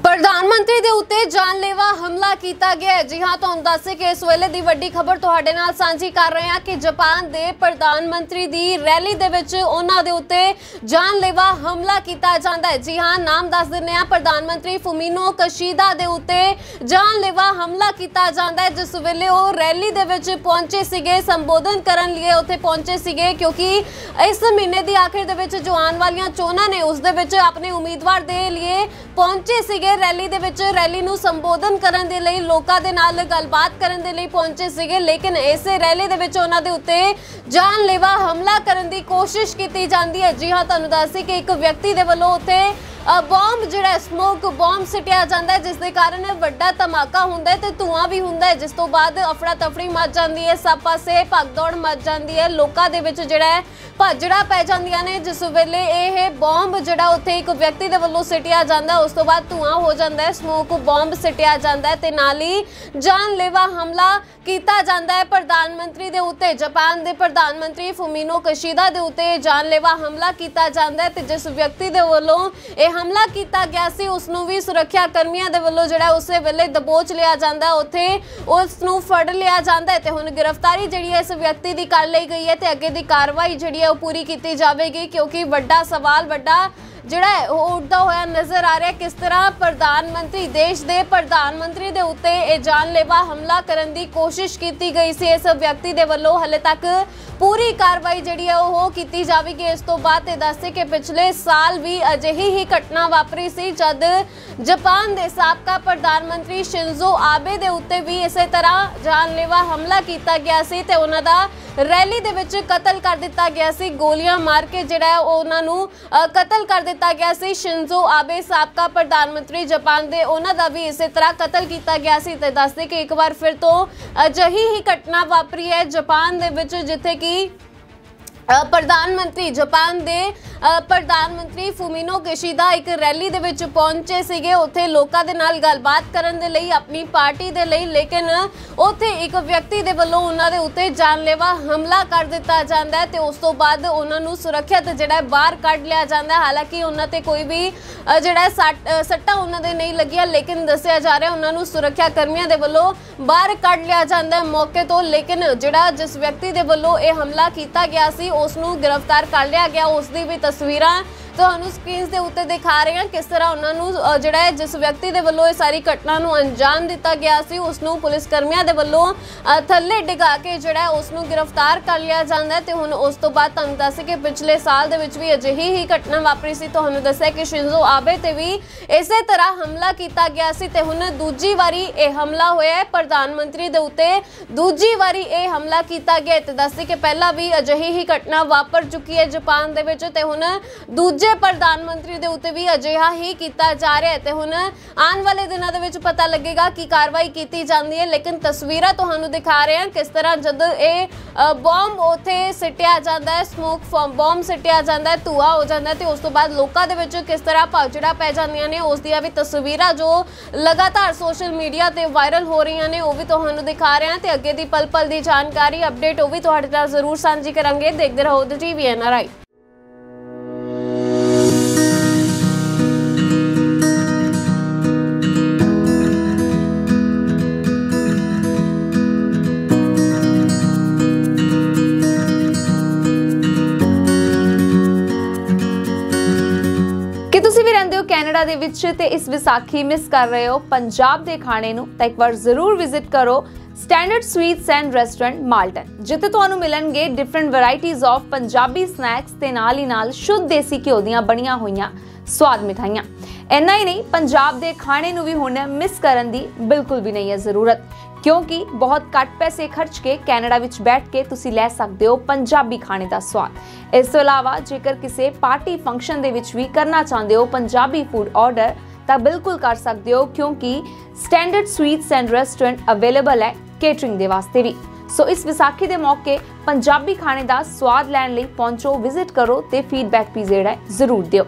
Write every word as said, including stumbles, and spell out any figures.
प्रधानमंत्री दे उत्ते जानलेवा हमला किया गया है। जी हाँ, तुहानू दस के इस वेले दी वड्डी खबर तुहाडे नाल सांझी कर रहे हैं कि जापान दे प्रधानमंत्री दी रैली दे विच उन्हां दे उत्ते जानलेवा हमला किया जाता है। जी हाँ, नाम दस दिंदे आ, प्रधानमंत्री फुमियो किशिदा दे उत्ते जानलेवा हमला किया जाता है, जिस वेले वो रैली दे विच पहुंचे सीगे, संबोधन करन लई उत्थे पहुंचे सीगे, क्योंकि इस महीने की आखिर दे विच जो आने वाली चोणां ने उस दे विच अपने उम्मीदवार दे लिए पहुंचे सीगे। रैली दे विच रैली नू संबोधन करन दे लई लोकां दे नाल गलबात करन दे लई पहुंचे सीगे, लेकिन इस रैली दे विच उन्हां दे उत्ते जानलेवा हमला करन दी कोशिश कीती जांदी है। जी हाँ, तुहानू दस कि एक व्यक्ति दे वल्लों उत्थे बॉम्ब जिहड़ा स्मोक बॉम्ब सिटिया जाता है, जिसके कारण वड्डा धमाका होंदा है ते धुआं भी होंदा है, जिस तो बाद अफड़ा तफड़ी मच जाती है, सब पासे भगदौड़ मच जाती है, लोकां दे विच जिहड़ा है भाजड़ा पै जांदियां ने, जिस वेले ये बॉम्ब जिहड़ा उत्थे एक व्यक्ति दे वल्लों सिटिया जाता है, उस तो बाद धुआं हो जाता है, स्मोक बॉम्ब सिटिया जाता है ते नाल ही जानलेवा हमला किया जाता है प्रधानमंत्री दे उत्ते। जापान दे प्रधानमंत्री फुमियो किशिदा दे उत्ते जानलेवा हमला किया जाता है ते जिस व्यक्ति दे वल्लों हमला किया गया सी उसनू भी सुरक्षा कर्मियों के वल्लों जिहड़ा उस वेले दबोच लिया जाता है, उत्थे उसनू फड़ लिया जाता है ते हुण गिरफ्तारी जिहड़ी है इस व्यक्ति की कर लई गई है ते अगे दी कार्रवाई जिहड़ी है वो पूरी की जाएगी, क्योंकि वड्डा सवाल वड्डा जिहड़ा वो उठता होया नजर आ रहा है, किस तरह प्रधानमंत्री देश दे प्रधानमंत्री दे उत्ते ये जानलेवा हमला करन दी कोशिश की गई सी इस व्यक्ति दे वल्लों। हले तक पूरी कार्रवाई जिहड़ी है वो की जाएगी। इस तो बाद दस्से कि पिछले साल भी अजिही ही घटना वापरी सी, जद जापान के साबका प्रधानमंत्री शिंजो आबे दे उत्ते भी इस तरह जानलेवा हमला किया गया सी ते उन्हां दा रैली दे विच कतल कर दिता गया सी, गोलियां मार के जिहड़ा उन्हां नू कतल कर दिता गया सी। शिंजो आबे साबका प्रधानमंत्री जापान दे उन्हां दा भी इस तरह कतल किया गया सी ते दस्सदे कि एक बार फिर तो अजिही ही घटना वापरी है जापान दे विच, जिथे कि प्रधानमंत्री जापान दे प्रधानमंत्री फुमियो किशिदा एक रैली दे विच पहुंचे सीगे, उत्थे लोकां दे नाल गलबात करन दे लई अपनी पार्टी दे लई, लेकिन उत्थे एक व्यक्ति दे वल्लों उन्हां दे उत्ते जानलेवा हमला कर दिता जाता है ते उस तो बाद उन्हां नू सुरक्षित जिहड़ा बाहर कढ लिया जाता है। हालांकि उन्हां ते कोई भी जिहड़ा सट सट्टा उन्हां दे नहीं लगिया, लेकिन दस्सिया जा रहा उन्हां नू सुरक्षा कर्मियों के वल्लों बाहर कढ लिया जाता है मौके तो, लेकिन जिहड़ा जिस व्यक्ति के वल्लों ये हमला किया गया सी उसनू गिरफ्तार कर लिया गया। उसकी भी तस्वीर तो हम स्क्रीन के उत्ते दिखा रहे हैं, किस तरह उन्होंने जोड़ा है जिस व्यक्ति के वलों ये सारी घटना अंजाम दिता गया सी उसनू पुलिसकर्मियों के वलों थले डिगा के जोड़ा उसनू गिरफ्तार कर लिया जाता है तो हूँ। उस तो बाद तुहानू दस कि पिछले साल के भी अजिही ही घटना वापरी सी, तुहानू दस्सिया कि शिंजो आबे ते भी इस तरह हमला किया गया सी ते हुण दूजी वारी यह हमला होया है प्रधानमंत्री दे उत्ते, दूजी वारी ये हमला किया गया। तो दस कि पहला भी अजिही ही घटना वापर चुकी है जापान दे विच ते हुण दूजी जे प्रधानमंत्री दे उत्ते भी अजिहा ही किया जा रहा है ते हुण आने वाले दिनों दे विच पता लगेगा कि कार्रवाई की जाती है। लेकिन तस्वीरां तुहानू दिखा रहे हैं किस तरह जद ये बॉम्ब उत्थे सिटिया जाता है, स्मोक बॉम्ब सिटिया जाता है, धुआं हो जाता है तो उस तो बाद लोकां दे विच किस तरह भाजड़ा पै जांदियां ने, उस दी भी तस्वीरां जो लगातार सोशल मीडिया ते वायरल हो रही ने वो भी तुहानू दिखा रहे हैं ते अगे दी पल पल दी जानकारी अपडेट वो भी तुहाडे नाल जरूर सांझी करांगे। देखदे रहो the TV N R I. Canada दे विच ते इस विसाखी मिस कर रहे हो पंजाब दे खाने नू, तो एक बार जरूर विजिट करो standard sweets and restaurant Malton, जिथे तुहानू मिलणगे different varieties of Punjabi snacks ते नाल ही नाल शुद्ध देसी घिओ दियां बणीਆਂ ਹੋਈਆਂ स्वाद मिठाइयां। इन्ना ही नहीं, पंजाब दे खाने नू भी हुण मिस करन दी बिल्कुल भी नहीं है जरूरत, क्योंकि बहुत घट पैसे खर्च के कैनेडा विच बैठ के तुसी ले सकदे हो पंजाबी खाने का स्वाद। इस तो अलावा जेकर किसी पार्टी फंक्शन दे विच भी करना चाहते हो पंजाबी फूड ऑर्डर तो बिल्कुल कर सकते हो, क्योंकि standard sweets and restaurant available है केटरिंग दे वास्ते भी। सो इस विसाखी के मौके पंजाबी खाने का स्वाद लैन लई पहुंचो, विजिट करो तो फीडबैक भी जेड़ा जरूर दिओ।